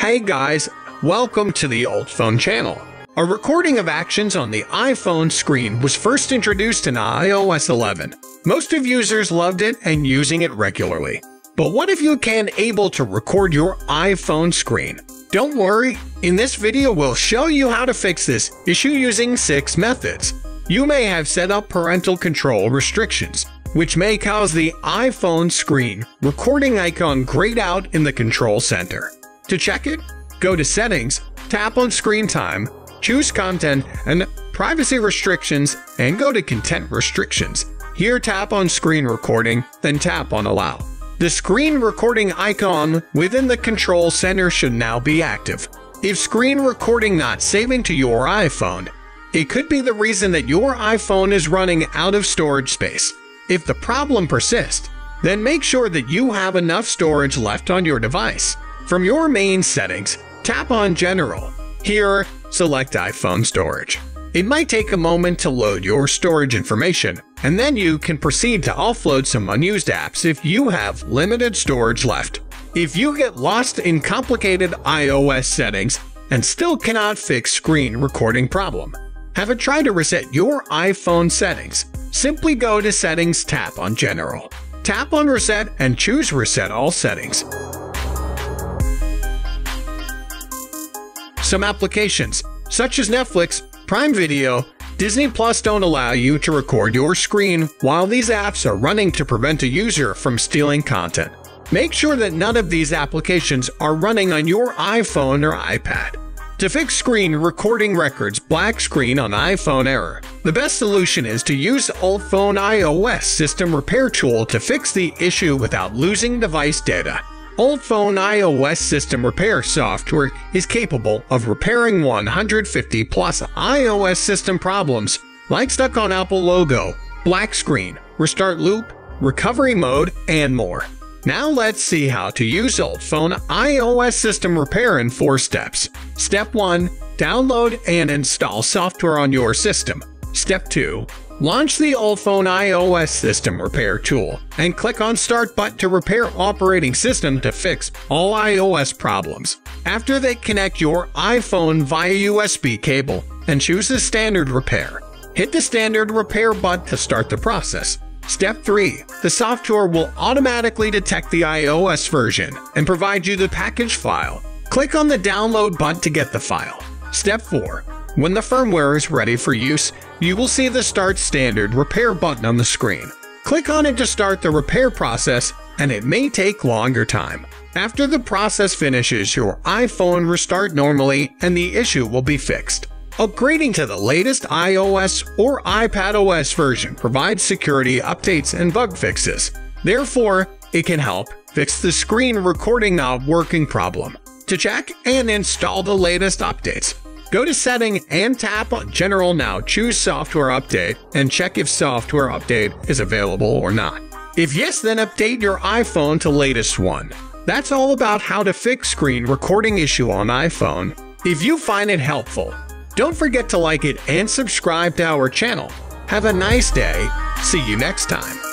Hey guys, welcome to the UltFone channel. A recording of actions on the iPhone screen was first introduced in iOS 11. Most of users loved it and using it regularly. But what if you can't able to record your iPhone screen? Don't worry, in this video we'll show you how to fix this issue using 6 methods. You may have set up parental control restrictions, which may cause the iPhone screen recording icon grayed out in the control center. To check it, go to Settings, tap on Screen Time, choose Content and Privacy Restrictions, and go to Content Restrictions. Here tap on Screen Recording, then tap on Allow. The screen recording icon within the control center should now be active. If screen recording not saving to your iPhone, it could be the reason that your iPhone is running out of storage space. If the problem persists, then make sure that you have enough storage left on your device. From your main settings, tap on General. Here, select iPhone storage. It might take a moment to load your storage information, and then you can proceed to offload some unused apps if you have limited storage left. If you get lost in complicated iOS settings and still cannot fix screen recording problem, have a try to reset your iPhone settings. Simply go to Settings, tap on General. Tap on Reset and choose Reset All Settings. Some applications, such as Netflix, Prime Video, Disney+ don't allow you to record your screen while these apps are running to prevent a user from stealing content. Make sure that none of these applications are running on your iPhone or iPad. To fix screen recording records black screen on iPhone error, the best solution is to use UltFone iOS system repair tool to fix the issue without losing device data. UltFone iOS system repair software is capable of repairing 150+ iOS system problems like stuck on Apple logo, black screen, restart loop, recovery mode, and more. Now let's see how to use UltFone iOS system repair in 4 steps. Step 1. Download and install software on your system. Step 2. Launch the UltFone iOS system repair tool and click on Start button to repair operating system to fix all iOS problems. After that, connect your iPhone via USB cable and choose the standard repair. Hit the standard repair button to start the process. Step 3. The software will automatically detect the iOS version and provide you the package file. Click on the download button to get the file. Step 4. When the firmware is ready for use, you will see the Start Standard Repair button on the screen. Click on it to start the repair process, and it may take longer time. After the process finishes, your iPhone restart normally and the issue will be fixed. Upgrading to the latest iOS or iPadOS version provides security updates and bug fixes. Therefore, it can help fix the screen recording not working problem. To check and install the latest updates, go to Setting and tap on General now, choose Software Update, and check if software update is available or not. If yes, then update your iPhone to latest one. That's all about how to fix screen recording issue on iPhone. If you find it helpful, don't forget to like it and subscribe to our channel. Have a nice day. See you next time.